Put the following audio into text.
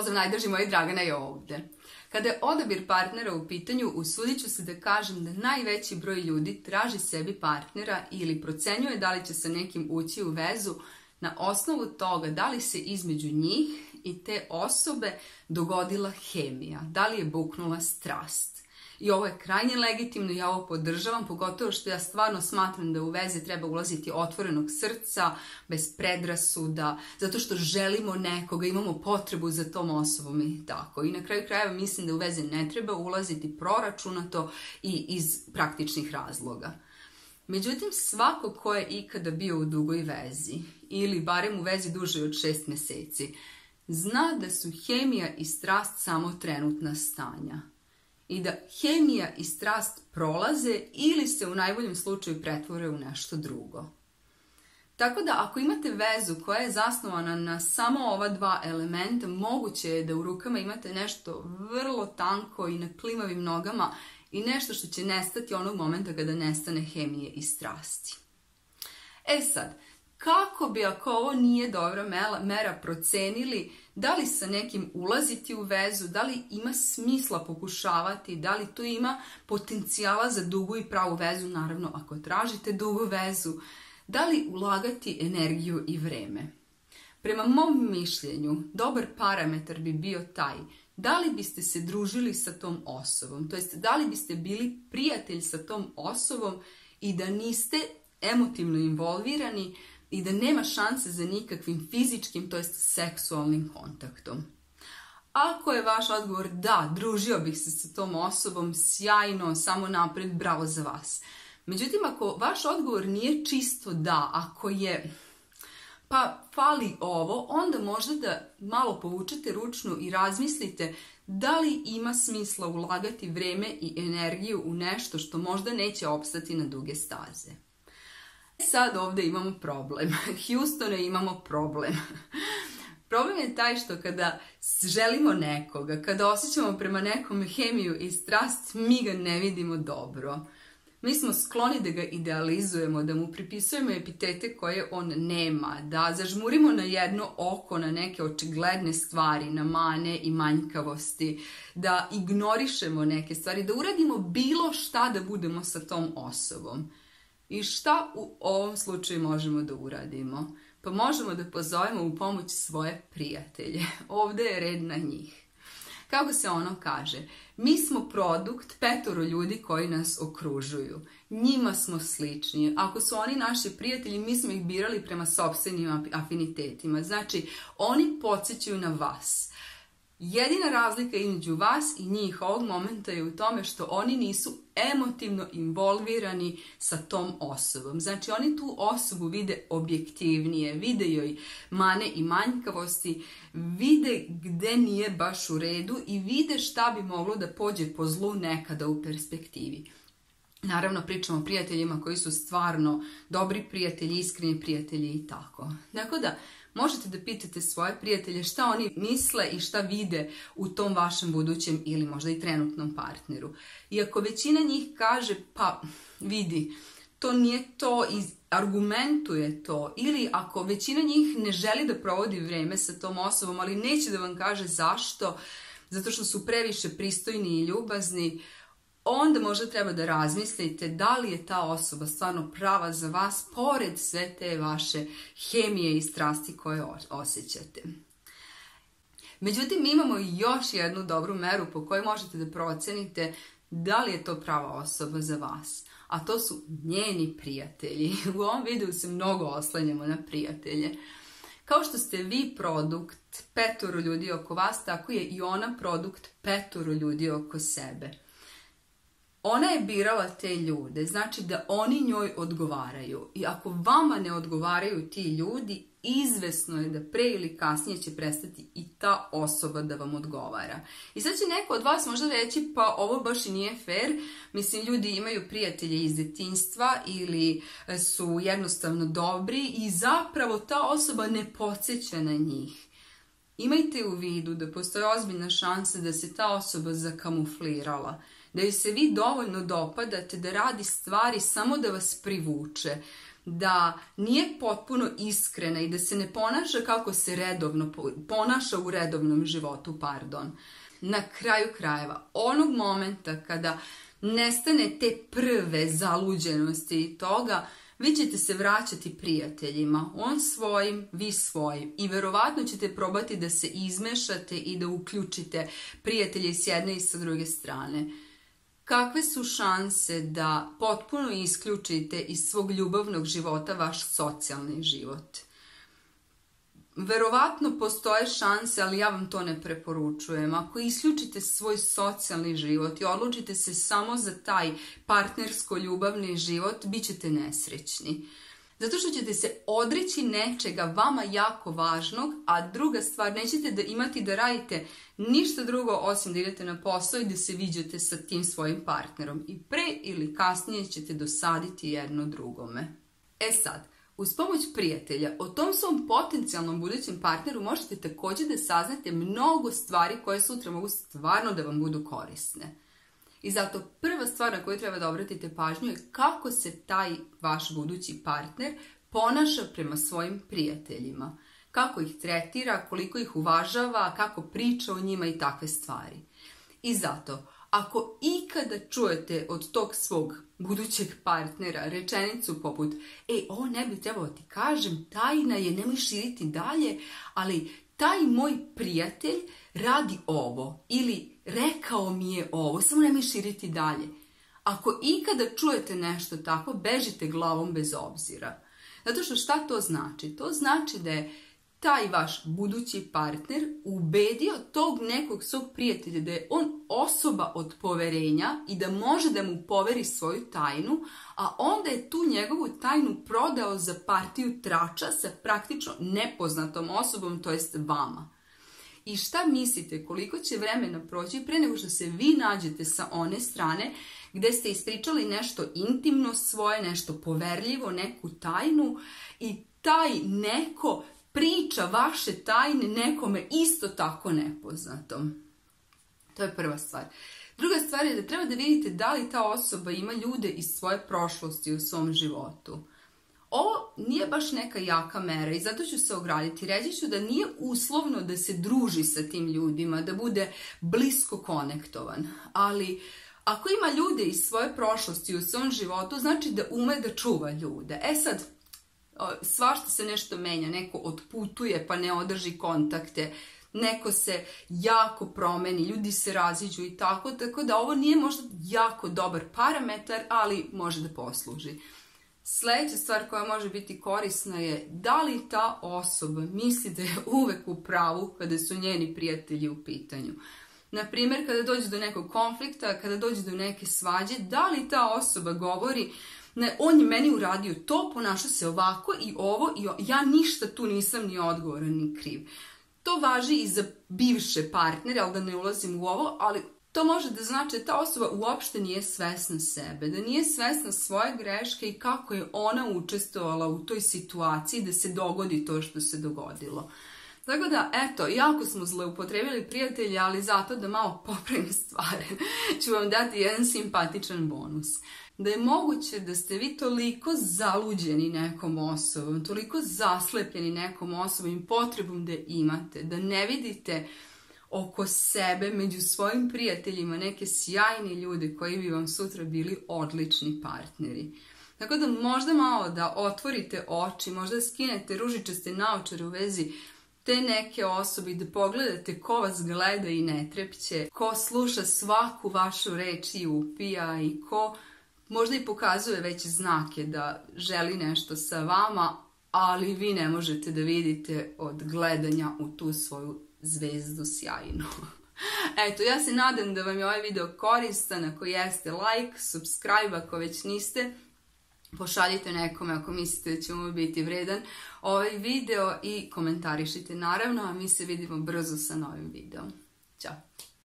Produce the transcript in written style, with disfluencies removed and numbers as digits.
Pozdrav najdrži moja Dragana je ovde. Kada je odabir partnera u pitanju, usudit ću se da kažem da najveći broj ljudi traži sebi partnera ili procenjuje da li će sa nekim ući u vezu na osnovu toga da li se između njih i te osobe dogodila hemija, da li je buknula strast. I ovo je krajnje legitimno, ja ovo podržavam, pogotovo što ja stvarno smatram da u veze treba ulaziti otvorenog srca, bez predrasuda, zato što želimo nekoga, imamo potrebu za tom osobom i tako. I na kraju krajeva mislim da u veze ne treba ulaziti proračunato i iz praktičnih razloga. Međutim, svako ko je ikada bio u dugoj vezi, ili barem u vezi duže od 6 meseci, zna da su hemija i strast samo trenutna stanja. I da hemija i strast prolaze ili se u najboljem slučaju pretvore u nešto drugo. Tako da ako imate vezu koja je zasnovana na samo ova dva elementa, moguće je da u rukama imate nešto vrlo tanko i na klimavim nogama i nešto što će nestati onog momenta kada nestane hemije i strasti. E sad, kako bi ako ovo nije dobra mera procenili da li sa nekim ulaziti u vezu, da li ima smisla pokušavati, da li tu ima potencijala za dugu i pravu vezu, naravno ako tražite dugu vezu, da li ulagati energiju i vreme. Prema mom mišljenju, dobar parametar bi bio taj da li biste se družili sa tom osobom, to jest da li biste bili prijatelj sa tom osobom i da niste emotivno involvirani i da nema šanse za nikakvim fizičkim, to jest seksualnim kontaktom. Ako je vaš odgovor da, družio bih se sa tom osobom, sjajno, samo napred, bravo za vas. Međutim, ako vaš odgovor nije čisto da, ako je pa fali ovo, onda možda da malo povučete ručnu i razmislite da li ima smisla ulagati vreme i energiju u nešto što možda neće opstati na duge staze. Sad ovdje imamo problem. Houstone, imamo problem. Problem je taj što kada želimo nekoga, kada osjećamo prema nekom hemiju i strast, mi ga ne vidimo dobro. Mi smo skloni da ga idealizujemo, da mu pripisujemo epitete koje on nema, da zažmurimo na jedno oko, na neke očigledne stvari, na mane i manjkavosti, da ignorišemo neke stvari, da uradimo bilo šta da budemo sa tom osobom. I šta u ovom slučaju možemo da uradimo? Pa možemo da pozovemo u pomoć svoje prijatelje. Ovdje je red na njih. Kako se ono kaže? Mi smo produkt 5 ljudi koji nas okružuju. Njima smo slični. Ako su oni naši prijatelji, mi smo ih birali prema sopstvenim afinitetima. Znači, oni podsjećaju na vas. Jedina razlika između vas i njih ovog momenta je u tome što oni nisu emotivno involvirani sa tom osobom. Znači oni tu osobu vide objektivnije, vide joj mane i manjkavosti, vide gde nije baš u redu i vide šta bi moglo da pođe po zlu nekada u perspektivi. Naravno, pričamo o prijateljima koji su stvarno dobri prijatelji, iskreni prijatelji i tako. Tako da, možete da pitate svoje prijatelje šta oni misle i šta vide u tom vašem budućem ili možda i trenutnom partneru. I ako većina njih kaže, pa vidi, to nije to i argumentuje to, ili ako većina njih ne želi da provodi vreme sa tom osobom, ali neće da vam kaže zašto, zato što su previše pristojni i ljubazni, onda možda treba da razmislite da li je ta osoba stvarno prava za vas pored sve te vaše hemije i strasti koje osjećate. Međutim, imamo još jednu dobru meru po kojoj možete da procenite da li je to prava osoba za vas, a to su njeni prijatelji. U ovom videu se mnogo oslanjamo na prijatelje. Kao što ste vi produkt 5 ljudi oko vas, tako je i ona produkt 5 ljudi oko sebe. Ona je birala te ljude, znači da oni njoj odgovaraju. I ako vama ne odgovaraju ti ljudi, izvesno je da pre ili kasnije će prestati i ta osoba da vam odgovara. I sad će neko od vas možda reći, pa ovo baš i nije fair, mislim ljudi imaju prijatelje iz detinjstva ili su jednostavno dobri i zapravo ta osoba ne podsjeća na njih. Imajte u vidu da postoji ozbiljna šansa da se ta osoba zakamuflirala, da joj se vi dovoljno dopadate, da radi stvari samo da vas privuče, da nije potpuno iskrena i da se ne ponaša kako se redovno ponaša u redovnom životu, pardon. Na kraju krajeva, onog momenta kada nestane te prve zaluđenosti i toga, vi ćete se vraćati prijateljima, on svojim, vi svojim, i verovatno ćete probati da se izmešate i da uključite prijatelje s jedne i sa druge strane. Kakve su šanse da potpuno isključite iz svog ljubavnog života vaš socijalni život? Verovatno postoje šanse, ali ja vam to ne preporučujem. Ako isključite svoj socijalni život i odlučite se samo za taj partnersko-ljubavni život, bit ćete nesrećni. Zato što ćete se odreći nečega vama jako važnog, a druga stvar, nećete da imati da radite ništa drugo osim da idete na posao i da se viđate sa tim svojim partnerom. I pre ili kasnije ćete dosaditi jedno drugome. E sad, uz pomoć prijatelja o tom svom potencijalnom budućem partneru možete također da saznate mnogo stvari koje sutra mogu stvarno da vam budu korisne. I zato prva stvar na koju treba da obratite pažnju je kako se taj vaš budući partner ponaša prema svojim prijateljima. Kako ih tretira, koliko ih uvažava, kako priča o njima i takve stvari. I zato, ako ikada čujete od tog svog budućeg partnera rečenicu poput "Ej, ovo ne bi trebalo ti kažem, tajna je, nemoj širiti dalje, ali taj moj prijatelj radi ovo" ili "rekao mi je ovo, samo nemoj širiti dalje". Ako ikada čujete nešto tako, bežite glavom bez obzira. Zato što šta to znači? To znači da je taj vaš budući partner ubedio tog nekog svog prijatelja da je on osoba od poverenja i da može da mu poveri svoju tajnu, a onda je tu njegovu tajnu prodao za partiju trača sa praktično nepoznatom osobom, to jest vama. I šta mislite, koliko će vremena proći pre nego što se vi nađete sa one strane gde ste ispričali nešto intimno svoje, nešto poverljivo, neku tajnu, i taj neko priča vaše tajne nekome isto tako nepoznatom. To je prva stvar. Druga stvar je da treba da vidite da li ta osoba ima ljude iz svoje prošlosti u svom životu. Ovo nije baš neka jaka mera i zato ću se ograditi. Reći ću da nije uslovno da se druži sa tim ljudima, da bude blisko konektovan. Ali ako ima ljude iz svoje prošlosti u svom životu, znači da ume da čuva ljude. E sad, svašta se nešto menja, neko otputuje pa ne održi kontakte, neko se jako promeni, ljudi se raziđu i tako, tako da ovo nije možda jako dobar parametar, ali može da posluži. Sljedeća stvar koja može biti korisna je da li ta osoba misli da je uvek u pravu kada su njeni prijatelji u pitanju. Naprimjer, kada dođe do nekog konflikta, kada dođe do neke svađe, da li ta osoba govori: "Ne, on je meni uradio to, ponašao se ovako i ovo i ja ništa tu nisam ni odgovoran ni kriv." To važi i za bivše partnere, ali da ne ulazim u ovo, ali to može da znači da ta osoba uopšte nije svesna sebe, da nije svesna svoje greške i kako je ona učestvovala u toj situaciji da se dogodi to što se dogodilo. Tako da, eto, jako smo zloupotrebili prijatelje, ali zato da malo popravim stvari, ću vam dati jedan simpatičan bonus. Da je moguće da ste vi toliko zaluđeni nekom osobom, toliko zaslepljeni nekom osobom i potrebom da imate, da ne vidite oko sebe, među svojim prijateljima, neke sjajne ljude koji bi vam sutra bili odlični partneri. Tako da možda malo da otvorite oči, možda skinete ružičaste naočare u vezi te neke osobe, da pogledate ko vas gleda i ne trepće, ko sluša svaku vašu reč i upija i ko možda i pokazuje već znake da želi nešto sa vama, ali vi ne možete da vidite od gledanja u tu svoju zvezdu sjajnu. Eto, ja se nadam da vam je ovaj video koristan. Ako jeste, like, subscribe, ako već niste, pošaljite nekome ako mislite da će mu biti vredan ovaj video i komentarišite naravno, a mi se vidimo brzo sa novim videom. Ćao!